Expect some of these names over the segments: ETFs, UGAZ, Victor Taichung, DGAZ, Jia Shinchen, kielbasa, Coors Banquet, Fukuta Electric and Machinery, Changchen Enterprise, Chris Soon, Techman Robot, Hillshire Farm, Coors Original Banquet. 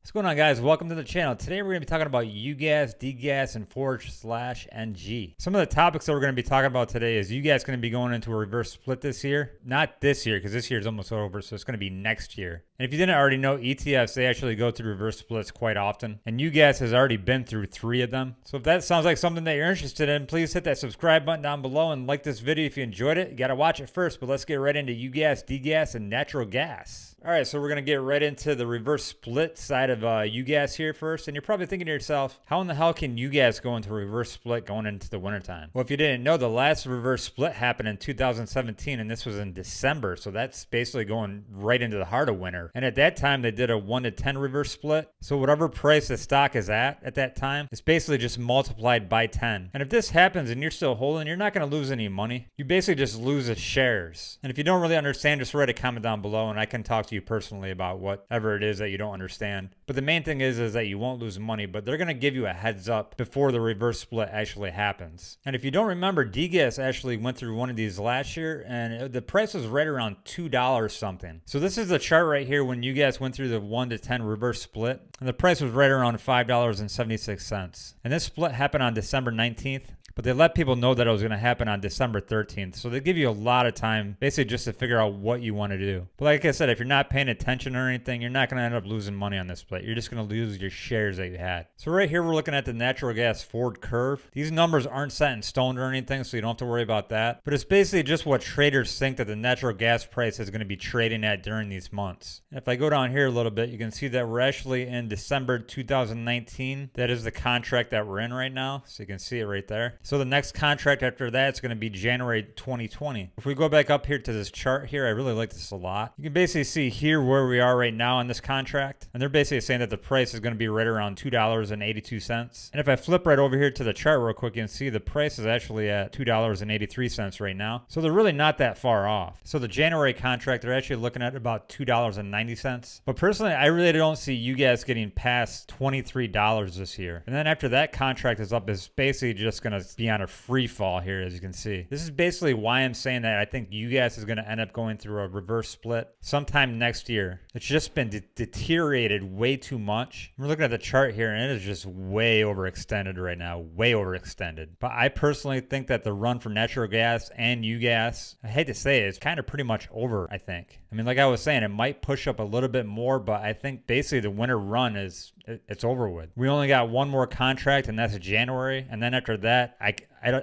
What's going on, guys? Welcome to the channel. Today we're going to be talking about UGAZ, DGAZ, and forward/NG. Some of the topics that we're going to be talking about today is UGAZ going to be going into a reverse split this year. Not this year, because this year is almost over, so it's going to be next year. And if you didn't already know, ETFs, they actually go through reverse splits quite often. And UGAZ has already been through 3 of them. So if that sounds like something that you're interested in, please hit that subscribe button down below and like this video if you enjoyed it. You got to watch it first, but let's get right into UGAZ, DGAZ, and natural gas. All right, so we're going to get right into the reverse split side of UGAZ here first. And you're probably thinking to yourself, how in the hell can UGAZ go into reverse split going into the wintertime? Well, if you didn't know, the last reverse split happened in 2017, and this was in December. So that's basically going right into the heart of winter. And at that time, they did a 1-to-10 reverse split. So whatever price the stock is at that time, it's basically just multiplied by 10. And if this happens and you're still holding, you're not going to lose any money. You basically just lose the shares. And if you don't really understand, just write a comment down below and I can talk to you personally about whatever it is that you don't understand. But the main thing is that you won't lose money, but they're going to give you a heads up before the reverse split actually happens. And if you don't remember, DGAZ actually went through one of these last year and the price was right around $2 something. So this is the chart right here when UGAZ went through the 1-to-10 reverse split, and the price was right around $5.76. And this split happened on December 19th. But they let people know that it was going to happen on December 13th. So they give you a lot of time basically just to figure out what you want to do. But like I said, if you're not paying attention or anything, you're not going to end up losing money on this split. You're just going to lose your shares that you had. So right here, we're looking at the natural gas forward curve. These numbers aren't set in stone or anything, so you don't have to worry about that. But it's basically just what traders think that the natural gas price is going to be trading at during these months. And if I go down here a little bit, you can see that we're actually in December 2019. That is the contract that we're in right now. So you can see it right there. So the next contract after that is going to be January 2020. If we go back up here to this chart here, I really like this a lot. You can basically see here where we are right now on this contract. And they're basically saying that the price is going to be right around $2.82. And if I flip right over here to the chart real quick, you can see the price is actually at $2.83 right now. So they're really not that far off. So the January contract, they're actually looking at about $2.90. But personally, I really don't see UGAZ getting past $23 this year. And then after that contract is up, it's basically just going to be on a free fall here, as you can see. This is basically why I'm saying that I think UGAZ is going to end up going through a reverse split sometime next year. It's just been deteriorated way too much. We're looking at the chart here and it is just way overextended right now, way overextended. But I personally think that the run for natural gas and UGAZ, I hate to say it, it's kind of pretty much over, I think. I mean, like I was saying, it might push up a little bit more, but I think basically the winter run is, it's over with. We only got one more contract, and that's January. And then after that,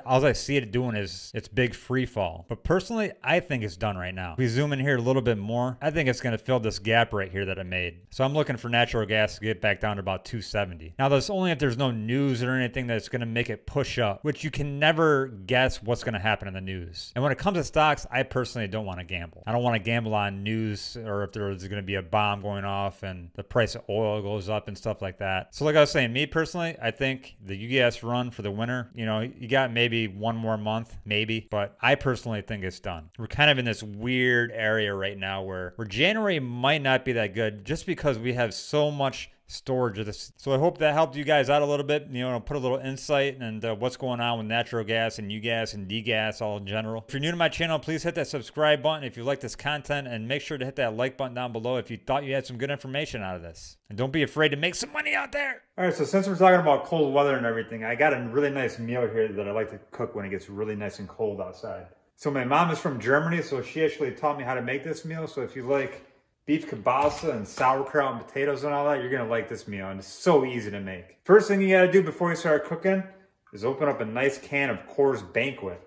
all I see it doing is it's big free fall. But personally, I think it's done right now. If we zoom in here a little bit more, I think it's going to fill this gap right here that I made. So I'm looking for natural gas to get back down to about 270. Now that's only if there's no news or anything that's going to make it push up, which you can never guess what's going to happen in the news. And when it comes to stocks, I personally don't want to gamble. I don't want to gamble on news or if there's going to be a bomb going off and the price of oil goes up and stuff like that. So like I was saying, me personally, I think the UGAZ run for the winter, you know, you got maybe one more month, maybe, but I personally think it's done. We're kind of in this weird area right now where January might not be that good just because we have so much storage of this. So I hope that helped you guys out a little bit, you know, put a little insight and what's going on with natural gas and UGAZ and DGAZ all in general. If you're new to my channel, please hit that subscribe button if you like this content, and make sure to hit that like button down below if you thought you had some good information out of this. And don't be afraid to make some money out there. All right, so since we're talking about cold weather and everything, I got a really nice meal here that I like to cook when it gets really nice and cold outside. So my mom is from Germany, so she actually taught me how to make this meal. So if you like beef kielbasa and sauerkraut and potatoes and all that, you're gonna like this meal, and it's so easy to make. First thing you gotta do before you start cooking is open up a nice can of Coors Banquet.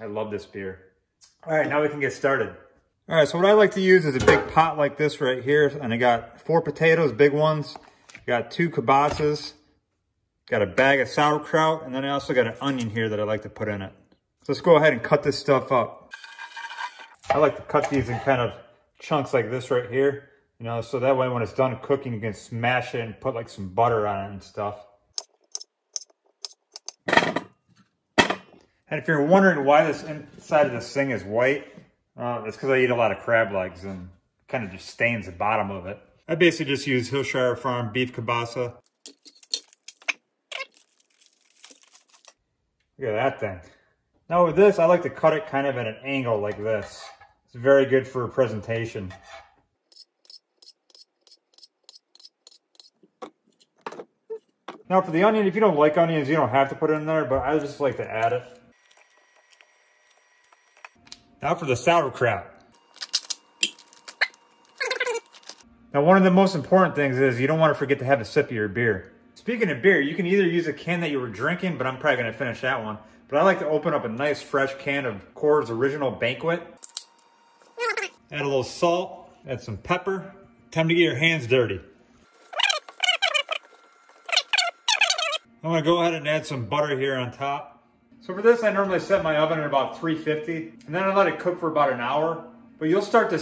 I love this beer. All right, now we can get started. All right, so what I like to use is a big pot like this right here, and I got 4 potatoes, big ones. Got 2 kielbasas, got a bag of sauerkraut, and then I also got an onion here that I like to put in it. So let's go ahead and cut this stuff up. I like to cut these in kind of chunks like this right here, you know, so that way when it's done cooking, you can smash it and put like some butter on it and stuff. And if you're wondering why this inside of this thing is white, that's because I eat a lot of crab legs and kind of just stains the bottom of it. I basically just use Hillshire Farm beef kielbasa. Look at that thing. Now with this, I like to cut it kind of at an angle like this. It's very good for a presentation. Now for the onion, if you don't like onions, you don't have to put it in there, but I just like to add it. Now for the sauerkraut. Now one of the most important things is you don't want to forget to have a sip of your beer. Speaking of beer, you can either use a can that you were drinking, but I'm probably going to finish that one. But I like to open up a nice fresh can of Coors Original Banquet. Add a little salt, add some pepper. Time to get your hands dirty. I'm going to go ahead and add some butter here on top. So for this, I normally set my oven at about 350, and then I let it cook for about an hour. But you'll start to